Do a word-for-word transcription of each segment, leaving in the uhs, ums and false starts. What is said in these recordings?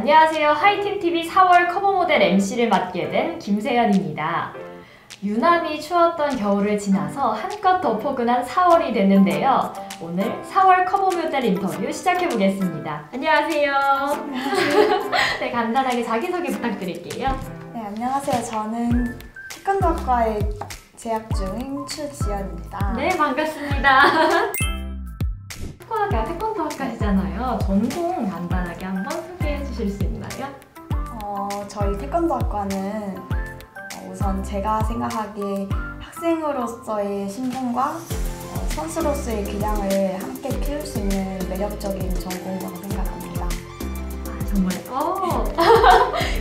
안녕하세요. 하이틴티비 사월 커버 모델 엠씨를 맡게 된 김세연입니다. 유난히 추웠던 겨울을 지나서 한껏 더 포근한 사월이 됐는데요. 오늘 사월 커버 모델 인터뷰 시작해보겠습니다. 안녕하세요. 네, 간단하게 자기소개 부탁드릴게요. 네, 안녕하세요. 저는 태권도학과에 재학 중인 추지연입니다. 네, 반갑습니다. 태권도학과, 태권도학과시잖아요. 전공 간단하게 한번 소개해 주실 수 있나요? 어, 저희 태권도학과는 우선 제가 생각하기에 학생으로서의 신분과 선수로서의 기량을 함께 키울 수 있는 매력적인 전공이라고 생각합니다. 아, 정말? 어.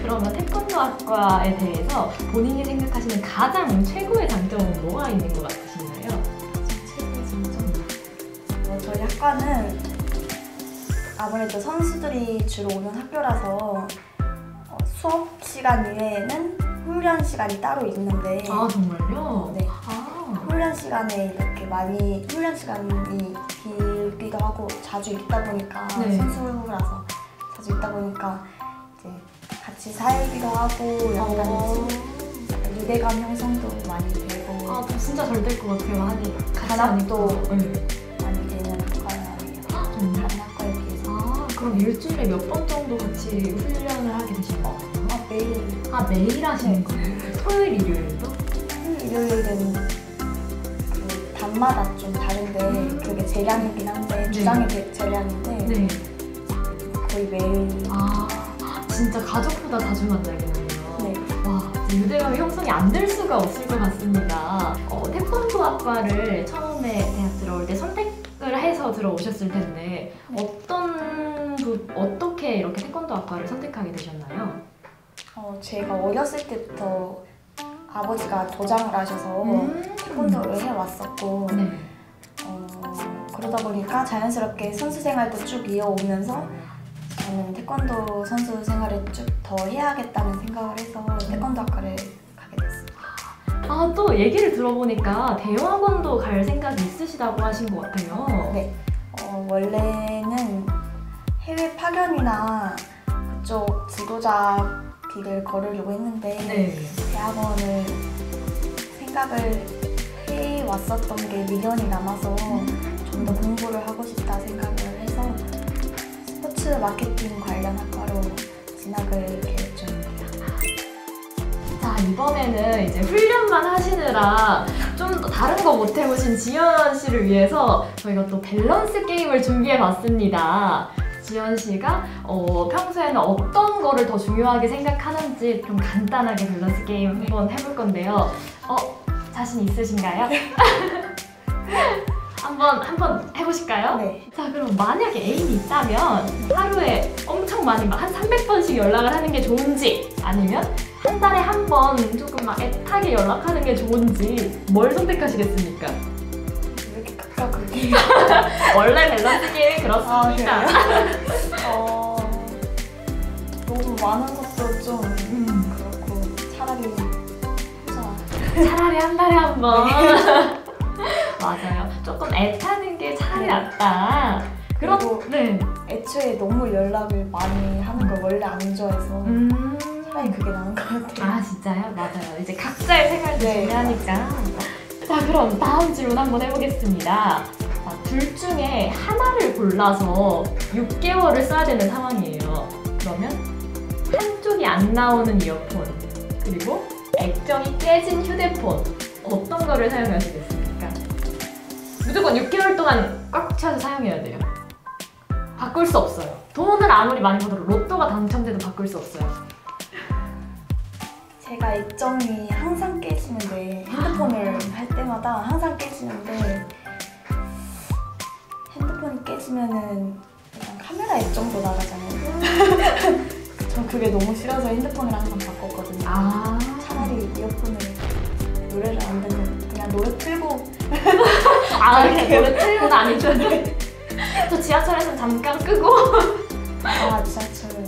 그러면 태권도학과에 대해서 본인이 생각하시는 가장 최고의 장점은 뭐가 있는 것 같으신가요? 최고의 장점? 어, 저희 학과는 아무래도 선수들이 주로 오는 학교라서 어, 수업 시간 외에는 훈련 시간이 따로 있는데. 아, 정말요? 네. 아. 훈련 시간에 이렇게 많이 훈련 시간이 길기도 하고 자주 있다 보니까 네. 선수라서 자주 있다 보니까 이제 같이 살기도 하고 약간 유대감 형성도 많이 되고. 아, 진짜 잘 될 것 같아요. 많이 단합도 많이 되는 학과예요. 다른 학과에 비해서. 아, 그럼 일주일에 몇 번 정도 같이 훈련을 하게 되신 것 같아요? 매일. 아, 매일 하시는 거예요? 토요일, 일요일도? 토요일, 일요일은 그 밤마다 좀 다른데 음. 그게 재량이긴 한데 네. 주당이 재량인데 네. 거의 매일. 아, 진짜 가족보다 자주 만나겠네요. 네. 와, 유대감 형성이 안 될 수가 없을 것 같습니다. 어, 태권도학과를 처음에 대학 들어올 때 선택을 해서 들어오셨을 텐데 네. 어떤 부, 어떻게 이렇게 태권도학과를 선택하게 되셨나요? 어, 제가 어렸을 때부터 아버지가 도장을 하셔서 음 태권도를 해왔었고 네. 어, 그러다 보니까 자연스럽게 선수 생활도 쭉 이어오면서 저는 태권도 선수 생활을 쭉 더 해야겠다는 생각을 해서 태권도학과를 가게 됐습니다. 아, 또 얘기를 들어보니까 대학원도 갈 생각이 있으시다고 하신 것 같아요. 네, 어, 원래는 해외 파견이나 그쪽 지도자 길을 걸으려고 했는데 네. 대학원을 생각을 해왔었던 게 미련이 남아서 음. 좀 더 공부를 하고 싶다 생각을 해서 스포츠 마케팅 관련 학과로 진학을 계획 중입니다. 자, 이번에는 이제 훈련만 하시느라 좀 더 다른 거 못 해보신 지연 씨를 위해서 저희가 또 밸런스 게임을 준비해봤습니다. 지연 씨가 어, 평소에는 어떤 거를 더 중요하게 생각하는지 좀 간단하게 밸런스 게임 한번 해볼 건데요. 어? 자신 있으신가요? 한번 한번 해보실까요? 네. 자, 그럼 만약에 애인이 있다면 하루에 엄청 많이 막 한 삼백 번씩 연락을 하는 게 좋은지 아니면 한 달에 한 번 조금 막 애타게 연락하는 게 좋은지 뭘 선택하시겠습니까? 원래 밸런스 게임이 그렇습니다. 아, 어, 너무 많은 것도 좀 음, 그렇고 차라리 자, 차라리 한 달에 한 번. 네. 맞아요. 조금 애타는 게 차라리 네. 낫다. 그리고 네. 애초에 너무 연락을 많이 하는 걸 원래 안 좋아해서 음, 차라리 그게 나은 것 같아요. 아, 진짜요? 맞아요. 이제 각자의 생활도 네, 중요하니까. 맞습니다. 자, 그럼 다음 질문 한번 해보겠습니다. 자, 둘 중에 하나를 골라서 육 개월을 써야 되는 상황이에요. 그러면 한쪽이 안 나오는 이어폰 그리고 액정이 깨진 휴대폰 어떤 거를 사용하시겠습니까? 무조건 육 개월 동안 꽉 차서 사용해야 돼요. 바꿀 수 없어요. 돈을 아무리 많이 벌어도 로또가 당첨돼도 바꿀 수 없어요. 제가 액정이 항상 깨지는데 핸드폰을 할 때마다 항상 깨지는데 핸드폰이 깨지면은 일단 카메라 액정도 나가잖아요. 전 그게 너무 싫어서 핸드폰을 항상 바꿨거든요. 아 차라리 이어폰을 노래를 안 듣는 그냥 노래 틀고 아 그냥 노래 틀고 다니는데 저 지하철에서 잠깐 끄고 아 지하철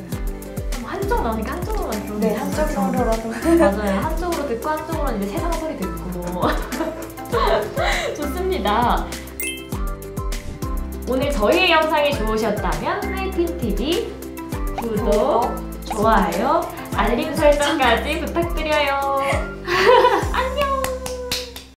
한쪽 나오니까 한쪽으로만 들어오는 네, 한쪽으로라도 맞아요. 한쪽으로 듣고 한쪽으로 이제 세상 소리 듣고 좋습니다. 오늘 저희의 영상이 좋으셨다면 하이틴티비 구독, 좋아요, 알림 설정까지 부탁드려요.